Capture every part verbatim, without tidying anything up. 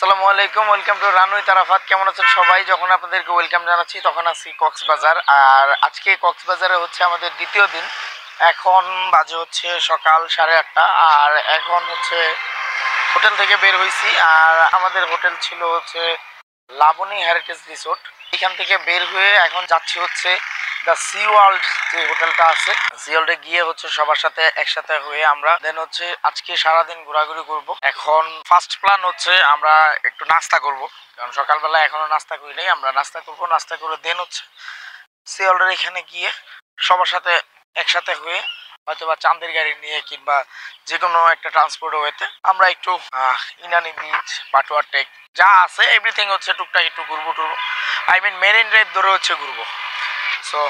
আসসালামু আলাইকুম, welcome to runway তারাফাত। কেমন আছেন সবাই? যখন আপনাদেরকে ওয়েলকাম জানাচ্ছি তখন আছি কক্সবাজার। আর আজকে কক্সবাজারে হচ্ছে আমাদের দ্বিতীয় দিন। এখন বাজে হচ্ছে সকাল সাড়ে আটটা। আর এখন হচ্ছে হোটেল থেকে বের হয়েছি। আর আমাদের হোটেল ছিল হচ্ছে লাবণী হেরিটেজ রিসোর্ট। এখান থেকে বের হয়ে এখন যাচ্ছি হচ্ছে দ্য সি ওয়ার্ল্ড, যে হোটেলটা আছে সি ওয়ার্ল্ডে গিয়ে হচ্ছে সবার সাথে একসাথে হয়ে আমরা দেন হচ্ছে আজকে সারাদিন ঘোরাঘুরি করব। এখন ফার্স্ট প্ল্যান হচ্ছে আমরা একটু নাস্তা করব, কারণ সকালবেলা এখনো নাস্তা করি নাই। আমরা নাস্তা করব, নাস্তা করে দেন হচ্ছে সি ওয়ার্ল্ডের এখানে গিয়ে সবার সাথে একসাথে হয়ে হয়তো বা চাঁদের গাড়ি নিয়ে কিংবা যে কোনো একটা ট্রান্সপোর্ট ওয়েতে আমরা একটু ইনানি বিচ, পাটুয়ার টেক যা আছে এভরিথিং হচ্ছে টুকটাক একটু ঘুরবো টুরবো। আই মিন মেরিন ড্রাইভ ধরে হচ্ছে ঘুরবো। সো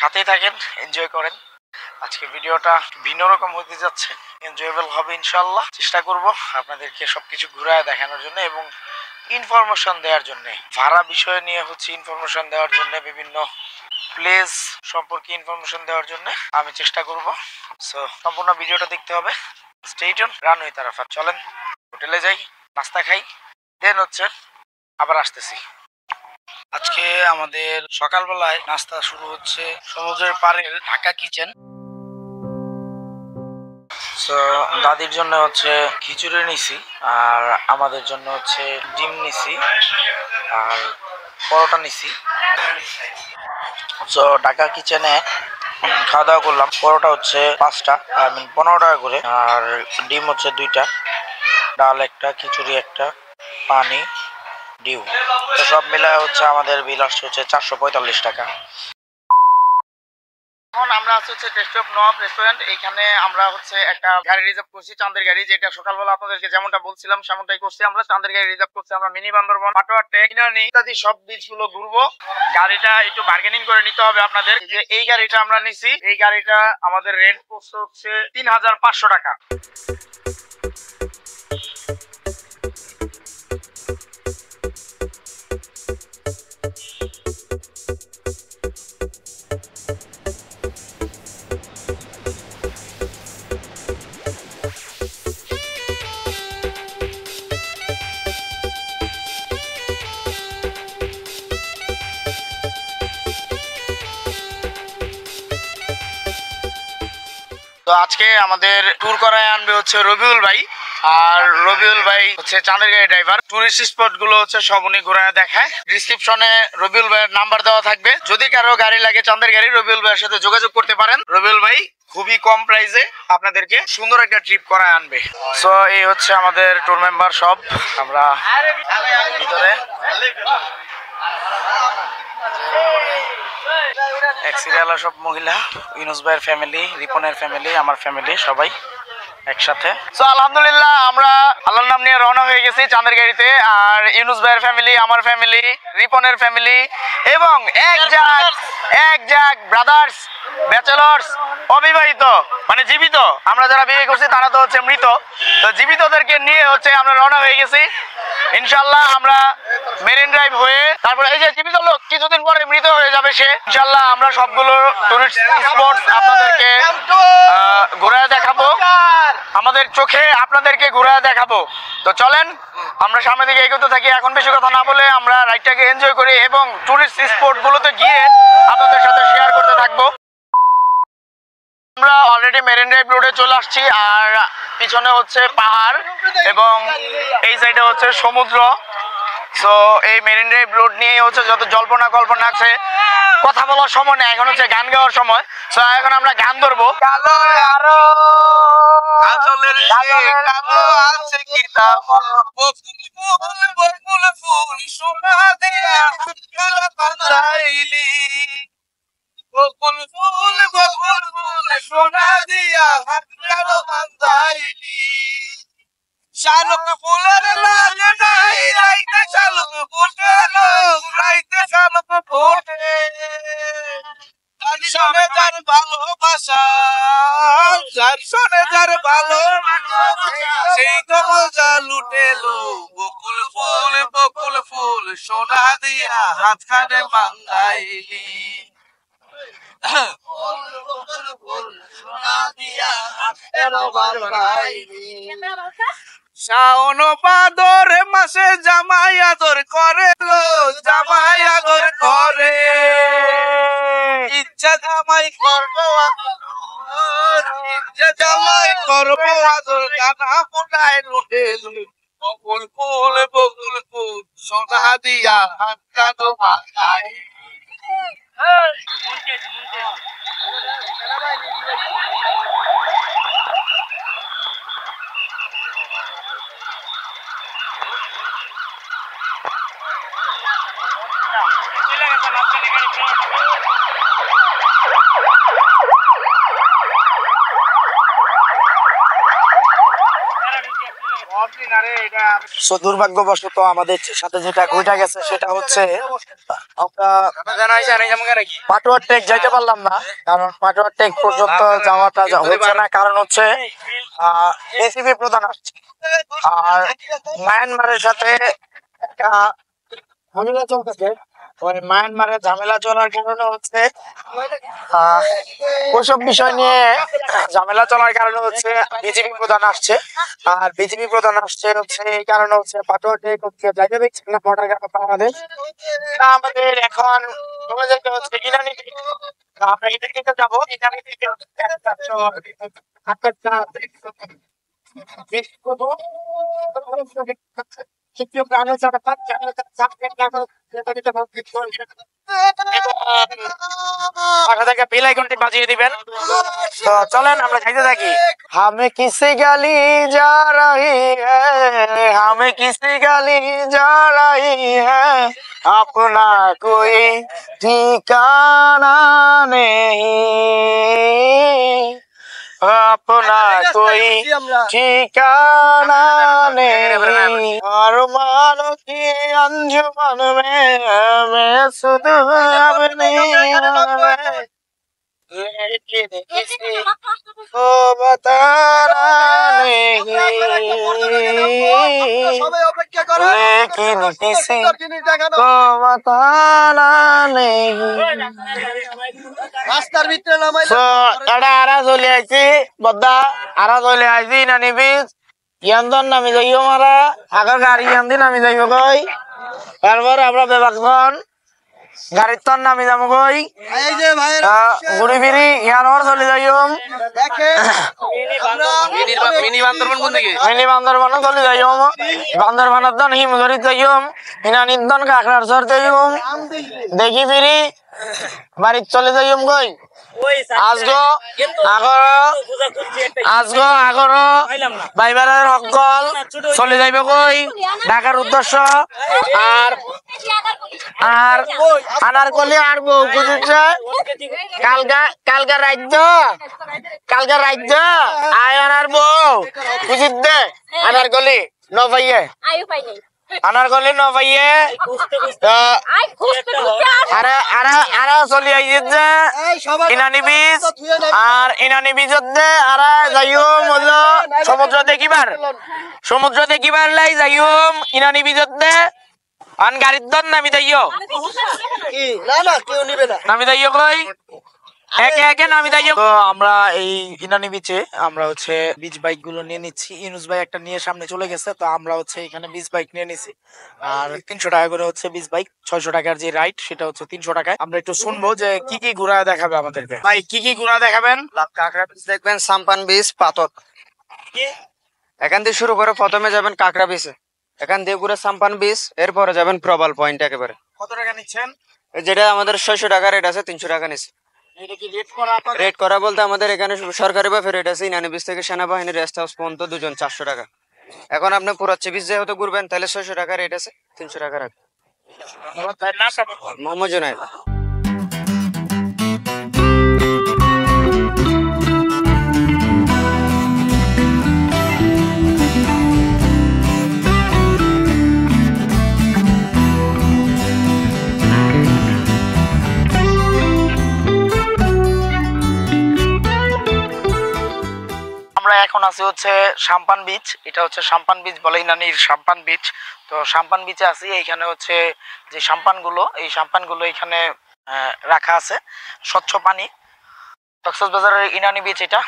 সাথেই থাকেন, এনজয় করেন। আজকে ভিডিওটা ভিন্ন রকম হতে যাচ্ছে, এনজয়েবল হবে ইনশাল্লাহ। চেষ্টা করব আপনাদেরকে সবকিছু ঘুরায় দেখানোর জন্য এবং ইনফরমেশন দেওয়ার জন্য, ভাড়া বিষয় নিয়ে হচ্ছে ইনফরমেশন দেওয়ার জন্য, বিভিন্ন প্লেস সম্পর্কে ইনফরমেশন দেওয়ার জন্য আমি চেষ্টা করব। সো সম্পূর্ণ ভিডিওটা দেখতে হবে, স্টে টিউন রানওয়ে তারাফাত। চলেন হোটেলে যাই, নাস্তা খাই, দেন হচ্ছে আবার আসতেছি। আজকে আমাদের সকালবেলায় নাস্তা শুরু হচ্ছে সমুদ্রের পাড়ের ঢাকা কিচেন। সো দাদির জন্য হচ্ছে খিচুড়ি নিছি, আর আমাদের জন্য হচ্ছে ডিম নিছি, আর পরোটা নিছি। সো ঢাকা কিচেনে খাওয়া দাওয়া করলাম। পরোটা হচ্ছে পাঁচটা, আই মিন পনেরো টাকা করে, আর ডিম হচ্ছে দুইটা, ডাল একটা, খিচুড়ি একটা, পানি, ডিউ। তো সব মিলায় হচ্ছে আমাদের বিল আসছে হচ্ছে চারশো পঁয়তাল্লিশ টাকা। এখন আমরা আছি হচ্ছে টেস্ট অফ নব রেস্টুরেন্ট। এইখানে আমরা হচ্ছে একটা গাড়ি রিজার্ভ করছি, চাঁদের গাড়ি, যেটা সকালবেলা আপনাদেরকে যেমনটা বলছিলাম সেমনটাই করছি। আমরা চাঁদের গাড়ি রিজার্ভ করছি। আমরা মিনি বান্দরবান, পাটুয়ার টেক, ইনানি ইত্যাদি সব বিচগুলো ঘুরবো। গাড়িটা একটু বার্গেনিং করে নিতে হবে আপনাদের। যে এই গাড়িটা আমরা নিছি, এই গাড়িটা আমাদের রেন্ট পড়ছে হচ্ছে তিন হাজার পাঁচশো টাকা। তো আজকে আমাদের ট্যুর করায় আনবে হচ্ছে রবিউল ভাই। আর রবিউল ভাই হচ্ছে চাঁদের গাড়ি ড্রাইভার। টুরিস্ট স্পট গুলো হচ্ছে সব উনি ঘোরায় দেখায়। ডিসক্রিপশনে রবিউল ভাইয়ের নাম্বার দেওয়া থাকবে, যদি কারো গাড়ি লাগে চাঁদের গাড়ি, রবিউল ভাইয়ের সাথে যোগাযোগ করতে পারেন। রবিউল ভাই খুবই কম প্রাইসে আপনাদেরকে সুন্দর একটা ট্রিপ করায় আনবে। সো এই হচ্ছে আমাদের ট্যুর মেম্বার সব। আমরা ভিতরে এক্সিরিয়ালা সব মহিলা, ইউনুস ভাইয়ের ফ্যামিলি, রিপনের ফ্যামিলি, আমার ফ্যামিলি, সবাই একসাথে। সো আলহামদুলিল্লাহ আমরা আল্লাহর নাম নিয়ে রওনা হয়ে গেছি চাঁদের গাড়িতে। আর ইউনুস ভাইয়ের ফ্যামিলি, আমার ফ্যামিলি, রিপনের ফ্যামিলি এবং এক জাগ এক জাগ ব্রাদার্স, ব্যাচেলর্স, অবিবাহিত মানে জীবিত। আমরা যারা বিয়ে করছি তারা তো হচ্ছে মৃত। তো জীবিতদেরকে নিয়ে হচ্ছে আমরা রওনা হয়ে গেছি। ইনশাল্লাহ আমরা মেরিন ড্রাইভ হয়ে, তারপরে এই যে জীবিত লোক কিছুদিন পরে মৃত হয়ে যাবে সে। ইনশাল্লাহ আমরা সবগুলো টুরিস্ট স্পট আপনাদেরকে ঘোরায় দেখাবো, আমাদের চোখে আপনাদেরকে ঘোরায় দেখাবো। তো চলেন আমরা সামনে দিকে এগোতে থাকি। এখন বেশি কথা না বলে আমরা রাইডটাকে এনজয় করি এবং টুরিস্ট স্পটগুলোতে গিয়ে আপনাদের সাথে শেয়ার করতে থাকবো। আমরা অলরেডি মেরিন ড্রাইভ রোডে চলে আসছি। আর পিছনে হচ্ছে পাহাড় এবং এই সাইডে হচ্ছে সমুদ্র। সো এই মেরিন ড্রাইভ রোড নিয়ে হচ্ছে যত জল্পনা কল্পনা আছে, কথা বলার সময় না, এখন হচ্ছে গান গাওয়ার সময়। সো এখন আমরা গান ধরবো। বকুল ফুল বকুল ফুল সোনা দিয়া হাতড়ানো বান্ধাইলি, শালুক ফুলের লালে নাই রাইতে শালুক ফোটে রাইতে শালুক ফোটে, তারি সনে যার ভালোবাসা যার সনে যার ভালোবাসা সেই তো মজা লুটেলো। বকুল ফুল বকুল ফুল সোনা দিয়া হাতখানে বান্ধাইলি, শ্রাবণ ভাদর মাসে যাব করে গো জামাই আগর করে, ইচ্ছা জামাই করবো ইচ্ছা জামাই করবো আদর, কানা ফোটায় রোডে বকুল ফুল বকুল ফুল সোনা দিয়া হাতটা তো মাথায়। সো দুর্ভাগ্যবশত আমাদের সাথে যেটা ঘটে গেছে সেটা হচ্ছে আমরা পাটুয়ার টেক যাইতে পারলাম না, কারণ পাটুয়ার টেক পর্যন্ত যাওয়াটা হচ্ছে না, কারণ হচ্ছে এসিপি প্রধান আসছে। আর মায়ানমারের সাথে একটা ঝামেলা চলতেছে, ওই মায়ানমারের ঝামেলা চলার কারণে হচ্ছে ওইসব বিষয় নিয়ে ঝামেলা চলার কারণে হচ্ছে বিজেপি প্রধান আসছে। আর বিজেপি প্রধান আসছে হচ্ছে এই কারণে হচ্ছে পাটুয়া টেক যাইতে দেখছি না বর্ডার আমাদের আমাদের এখন চলে যেতে হচ্ছে ইনানি বিচ। আমরা ইনানি বিচে যাবো, ইনানি বিচে একটা हमें किसी गली जा रही है, हमें किसी गली जा रही है, अपना कोई ठिकाना नहीं, अपना कोई ठिकाना नहीं, और मानो की अंजुमन में मैं सुध अब नहीं, लेकिन किसी को बताना नहीं, लेकिन किसी को बताना नहीं। রাস্তার ভিতরে নামাই তো এডা আরা চলে আইছি, বদ্দা আরা চলে আইছি ইনানি বিচ। ইয়ান্দন নামি যাইও মারা আগর গাড়ি ইয়ান্দি নামি যাইও কই, তারপর আমরা বেবাকজন গাড়ির তন নামি যাবো কই। এই যে ভাই ঘুরি ফিরি ইয়ানোর চলে যাইও, দেখেন মিনি বান্দরবান কোন দিকে, মিনি বান্দরবান চলে যাইও, বান্দরবানের দন হিমগরি যাইও, ইনানি দন কাকড়ার সর যাইও, দেখি ফিরি বাড়ি চলে যাইম কই। আজগো আগর আজগো আগর বাইবারের হকল চলে যাইব কই ঢাকার উদ্দেশ্য। আর আর আনারকলি আর বউ খুঁজছে কালকা কালকা রাজ্য কালকা রাজ্য আয় আনার বউ খুঁজিত দে আনারকলি ন পাইয়ে আনারকলি ন পাইয়ে সমুদ্র দেখিবার সমুদ্র দেখিবার লাই যাইম ইনানি বিজত দে আন গাড়ির দন নামি যাইও, নামি যাইও কই একে একে নামি যাইও। আমরা এই ইনানি বিচে আমরা হচ্ছে বিচ বাইক গুলো নিয়ে নিচ্ছি, ইউনুস ভাই একটা নিয়ে সামনে চলে গেছে, তো আমরা হচ্ছে এখানে বিচ বাইক নিয়ে নিছি। আর তিনশো টাকা করে হচ্ছে বিচ বাইক, ছয়শো টাকার যে রাইড সেটা হচ্ছে তিনশো টাকায়। আমরা একটু শুনবো যে কি কি ঘোরা দেখাবে আমাদেরকে। ভাই কি কি ঘোরা দেখাবেন? কাকড়া বিচ দেখবেন, সাম্পান বিচ, পাতক, এখান দিয়ে শুরু করে প্রথমে যাবেন কাকড়া বিচে, এখান দিয়ে ঘুরে সাম্পান বিচ, এরপরে যাবেন প্রবাল পয়েন্ট। একেবারে কত টাকা নিচ্ছেন? যেটা আমাদের ছয়শো টাকা রেট আছে, তিনশো টাকা নিচ্ছে। রেট করা বলতে আমাদের এখানে সরকারি বা ফেরেট আছে, ইনানি বিচ থেকে সেনাবাহিনীর রেস্ট হাউস পর্যন্ত দুজন চারশো টাকা। এখন আপনি পুরাচ্ছে বিচ যেহেতু ঘুরবেন তাহলে ছয়শো টাকা রেট আছে, তিনশো টাকা রাখবে। মোহাম্মদ জুনায়েদ। এখন আছে হচ্ছে সাম্পান বিচ, এটা হচ্ছে সাম্পান বিচ বলে ইনানির সাম্পান বিচ। তো সাম্পান বিচে আছি, এইখানে হচ্ছে যে সাম্পানগুলো এই সাম্পানগুলো এখানে রাখা আছে, স্বচ্ছ পানি। কক্সবাজারের ইনানি বিচ এটা।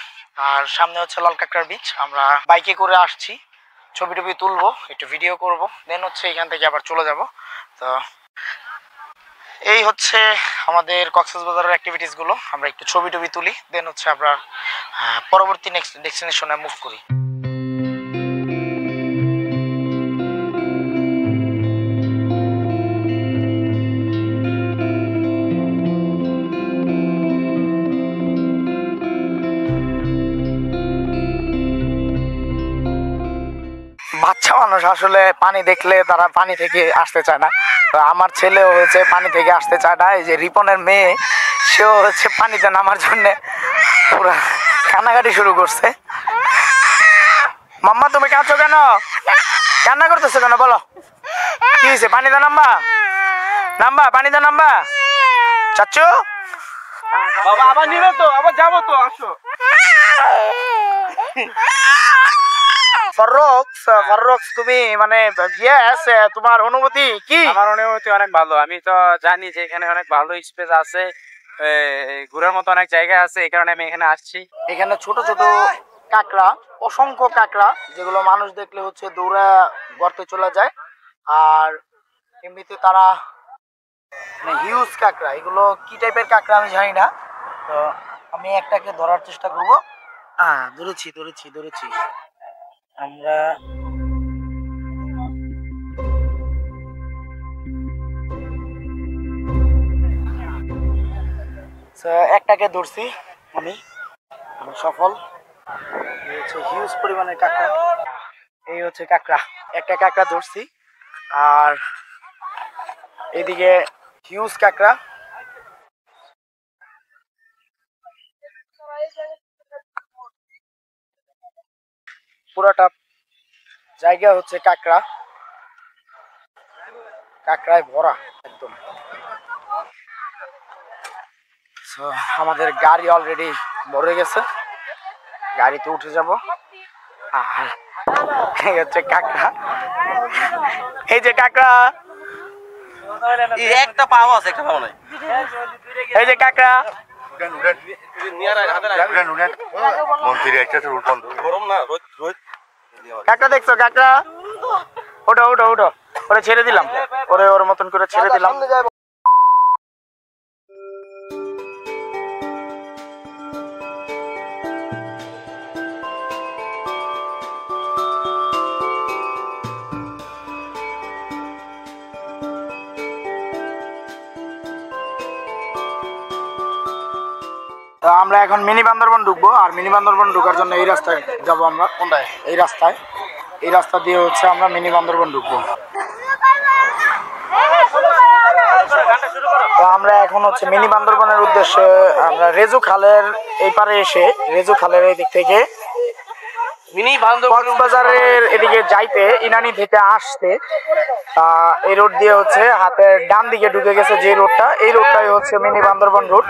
আর সামনে হচ্ছে লাল কাঁকড়ার বিচ। আমরা বাইকে করে আসছি, ছবি টবি তুলবো, একটু ভিডিও করব, দেন হচ্ছে এখান থেকে আবার চলে যাব। তো এই হচ্ছে আমাদের কক্সবাজারের অ্যাক্টিভিটিসগুলো, আমরা একটু ছবি টবি তুলি, দেন হচ্ছে আমরা পরবর্তী নেক্সট ডেস্টিনেশনে মুভ করি। বাচ্চা মানুষ আসলে পানি দেখলে তারা পানি থেকে আসতে চায় না, তো আমার ছেলেও হচ্ছে পানি থেকে আসতে চায় না। এই যে রিপনের মেয়ে, সেও হচ্ছে পানিতে নামার জন্যে পুরা কান্নাকাটি শুরু করছে। মাম্মা তুমি কাঁদছো কেন, কান্না করতেছো কেন, বলো কি হয়েছে? পানিতে নাম্বা নাম্বা পানিতে নাম্বা। চাচ্চু বাবা আবার নিবে তো, আবার যাবো তো, আসো। তোমার অনুভূতি কি? আমার অনুভূতি অনেক ভালো। আমি তো জানি যে এখানে অনেক ভালো স্পেস আছে, ঘোরার মতো অনেক জায়গা আছে, এই কারণে আমি এখানে আসছি। এখানে ছোট ছোট কাঁকড়া, অসংখ্য কাঁকড়া, যেগুলো মানুষ দেখলে হচ্ছে দৌড়া গর্তে চলে যায়। আর এমনিতে তারা হিউজ কাঁকড়া, এগুলো কি টাইপের কাঁকড়া আমি জানি না, তো আমি একটাকে ধরার চেষ্টা করবো। হ্যাঁ ধরেছি ধরেছি ধরেছি আমরা। একটাকে ধরছি আমি, আমি সফল। এই হচ্ছে হিউজ পরিমাণের কাঁকড়া, এই হচ্ছে কাঁকড়া, একটা কাঁকড়া ধরছি। আর এদিকে হিউজ কাঁকড়া, পুরাটা জায়গা হচ্ছে কাঁকড়া, কাঁকড়ায় ভরা একদম। সো আমাদের গাড়ি অলরেডি ভরে গেছে, গাড়িতে উঠে যাব। আর এই হচ্ছে কাঁকড়া, এই যে কাঁকড়া, একটা পাও আছে একটা পাও নাই, এই যে কাঁকড়া। কাঁকড়া দেখছো, কাঁকড়া ওটা ওটা ওটা ওরে ছেড়ে দিলাম, ওরে ওর মতন করে ছেড়ে দিলাম। আমরা এখন মিনি বান্দরবন ঢুকবো, আর মিনি বান্দরবন ঢুকার জন্য এই রাস্তায় যাবো আমরা। কোনটায়? এই রাস্তায়, এই রাস্তা দিয়ে হচ্ছে আমরা মিনি বান্দরবন ঢুকবো। তো আমরা এখন হচ্ছে মিনি বান্দরবনের উদ্দেশ্যে আমরা রেজু খালের এই পারে এসে, রেজু খালের এই দিক থেকে মিনি বান্দরবন বাজারের এদিকে যাইতে, ইনানি থেকে আসতে এই রোড দিয়ে হচ্ছে হাতের ডান দিকে ঢুকে গেছে যে রোডটা, এই রোডটাই হচ্ছে মিনি বান্দরবন রোড।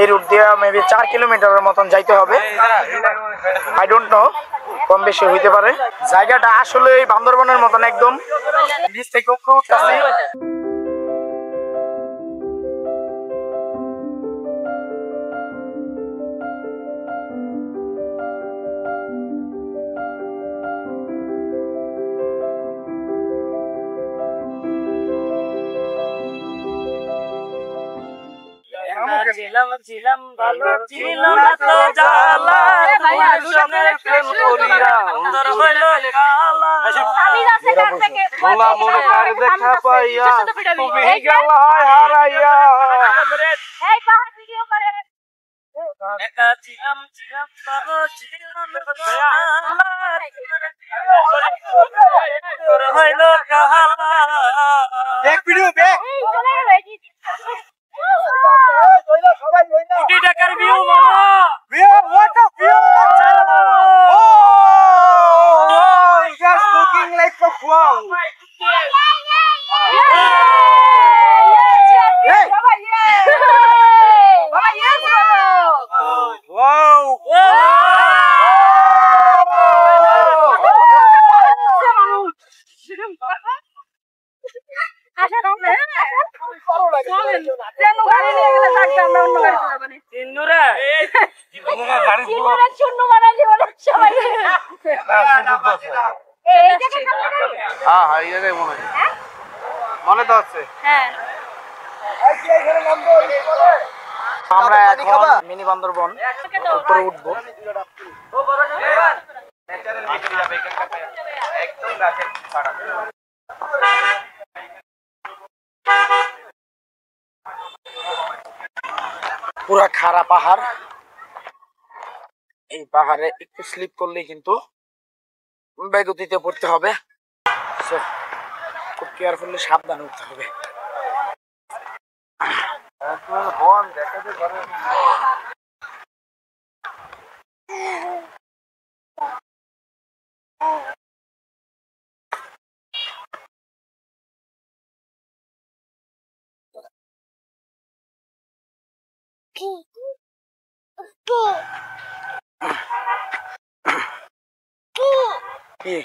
এই রুট দিয়ে মেবি চার কিলোমিটারের মতন যাইতে হবে, আই ডোন্ট নো, কম বেশি হইতে পারে। জায়গাটা আসলে এই বান্দরবনের মতন একদম। ব্রিজ থেকে উপরে উঠতেছি, এক ভিডিও ব্যাক মনে তো আছে। আমরা এখন মিনি বান্দরবন উপরে উঠবো। পুরা খাড়া পাহাড়, এই পাহাড়ে একটু স্লিপ করলেই কিন্তু বেগতিতে পড়তে হবে। খুব কেয়ারফুলি সাবধান উঠতে হবে। এখান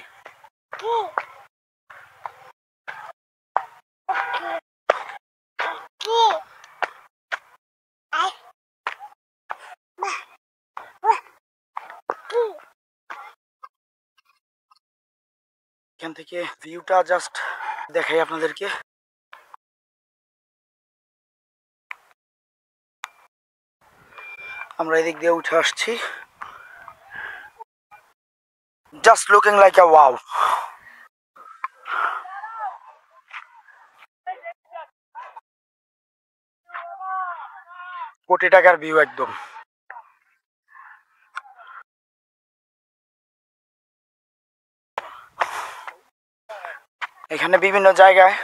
থেকে ভিউটা জাস্ট দেখাই আপনাদেরকে। আমরা এদিক দিয়ে উঠে আসছি। Just looking like a wow. কোটি টাকার ভিউ একদম। এখানে বিভিন্ন জায়গায়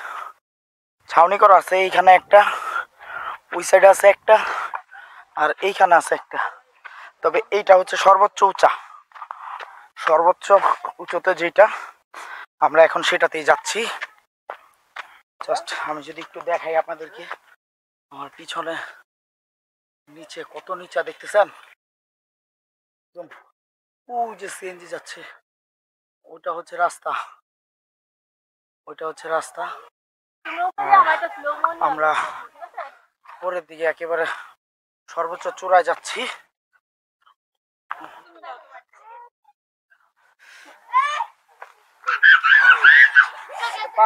ছাউনি করা আছে। এইখানে একটা, ওই সাইডে আছে একটা, আর এইখানে আছে একটা। তবে এইটা হচ্ছে সর্বোচ্চ উঁচা, সর্বোচ্চ উঁচুতে যেটা, আমরা এখন সেটাতেই যাচ্ছি। জাস্ট আমি যদি একটু দেখাই আপনাদেরকে, আমার পিছনে নিচে কত নিচা দেখতেছেন। ওই যে সিএনজি যাচ্ছে, ওটা হচ্ছে রাস্তা, ওইটা হচ্ছে রাস্তা। আমরা পরের দিকে একেবারে সর্বোচ্চ চূড়ায় যাচ্ছি।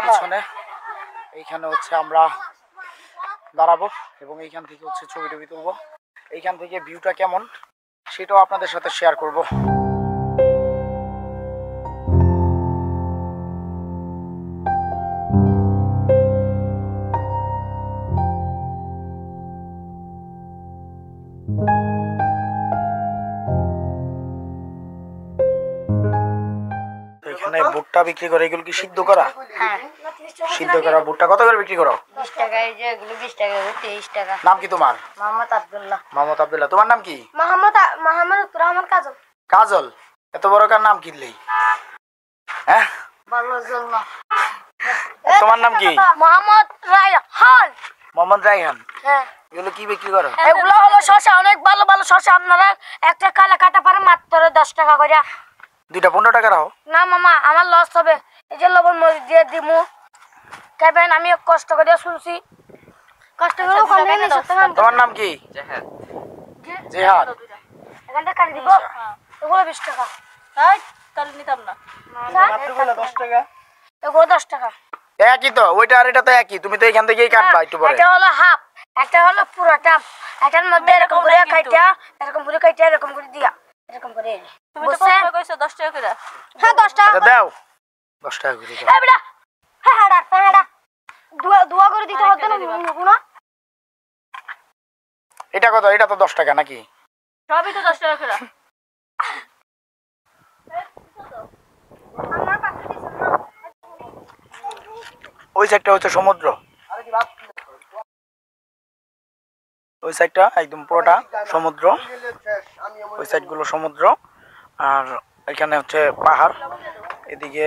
পিছনে এইখানে হচ্ছে আমরা দাঁড়াবো এবং এইখান থেকে হচ্ছে ছবি টবি তুলবো। এইখান থেকে ভিউটা কেমন সেটাও আপনাদের সাথে শেয়ার করবো। ভুট্টা বিক্রি করে, এগুলো কি সিদ্ধ করা? সিদ্ধ করা ভুট্টা কত করে বিক্রি করো? বিশ টাকা। নাম কি তোমার? মোহাম্মদ আব্দুল্লাহ। মোহাম্মদ আব্দুল্লাহ। তোমার নাম কি? মোহাম্মদ মোহাম্মদ রহমান কাজল। কাজল, এত বড় কার নাম কি দিলেই? হ্যাঁ, বলজুল্লাহ। তোমার নাম কি? মোহাম্মদ রায়হান। মোহাম্মদ রায়হান। হ্যাঁ, এগুলো কি বিক্রি করো? এগুলো হলো শসা, অনেক ভালো ভালো শসা। আপনারা একটা কালা কাটা পারে মাত্র দশ টাকা করে। দুইটা পনেরো টাকা রাখো। না মামা, আমার লস হবে। এই যে লবণ মরিচ দিয়ে দিমু খাবেন। আমি কষ্ট করে শুনছি, কষ্ট করে। তোমার নাম কি? জেহাদ। জেহাদ, এখানটা কাটি দিব। এগুলো বিশ টাকা। এই তাহলে নিতাম না, মাত্র দশ টাকা। এগুলো দশ টাকা একই তো, ওইটা আর এটা তো একই। তুমি তো এখান থেকেই কাটবা একটু পরে। এটা হলো হাফ, এটা হলো পুরোটা। এটার মধ্যে এরকম করে কাটিয়া, এরকম করে কাটিয়া, এরকম করে দিয়া, এরকম করে। তুমি তো কত কইছো? দশ টাকা করে। হ্যাঁ, দশ টাকা। আচ্ছা দাও, দশ টাকা করে দাও। এই বেটা, হ্যাঁ হাড়া হাড়া দুয়া দুয়া করে দিতে হবে না গুনা। এটা কত? এটা তো দশ টাকা নাকি? সবই তো দশ টাকা করে। ওই সাইডটা হচ্ছে সমুদ্র, ওই সাইডটা একদম পুরোটা সমুদ্র, ওই সাইডগুলো সমুদ্র। আর এখানে হচ্ছে পাহাড়, এদিকে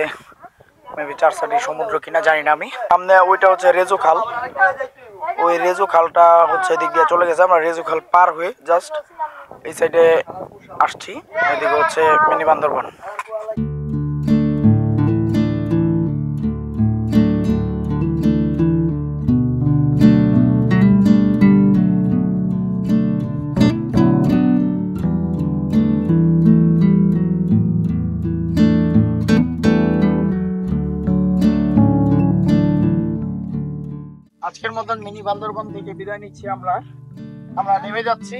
মেবি চার সাইডে সমুদ্র কিনা জানি না আমি। সামনে ওইটা হচ্ছে রেজু খাল, ওই রেজু খালটা হচ্ছে এদিক দিয়ে চলে গেছে। আমরা রেজু খাল পার হয়ে জাস্ট এই সাইডে আসছি। এদিকে হচ্ছে মিনি বান্দরবন। আজকের মতন মিনি বান্দরবন থেকে বিদায় নিচ্ছি। আমরা আমরা নেমে যাচ্ছি।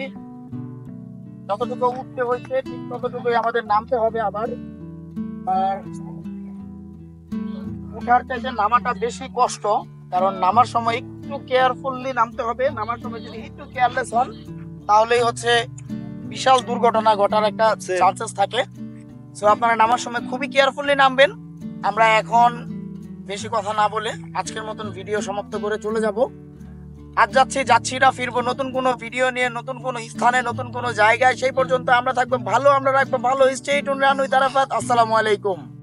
যতটুকু উঠতে হয়েছে ঠিক ততটুকুই আমাদের নামতে হবে। আবার আর উঠার চাইতে নামাটা বেশি কষ্ট, কারণ নামার সময় একটু কেয়ারফুললি নামতে হবে। নামার সময় যদি একটু কেয়ারলেস হন তাহলেই হচ্ছে বিশাল দুর্ঘটনা ঘটার একটা চান্সেস থাকে। সো আপনারা নামার সময় খুবই কেয়ারফুললি নামবেন। আমরা এখন বেশি কথা না বলে আজকের মতন ভিডিও সমাপ্ত করে চলে যাব। আজ যাচ্ছি, যাচ্ছি না, ফিরবো নতুন কোনো ভিডিও নিয়ে, নতুন কোনো স্থানে, নতুন কোনো জায়গায়। সেই পর্যন্ত আমরা থাকবো ভালো, আমরা রাখবো ভালো। Stay tune, run with Arafat. আসসালামু আলাইকুম।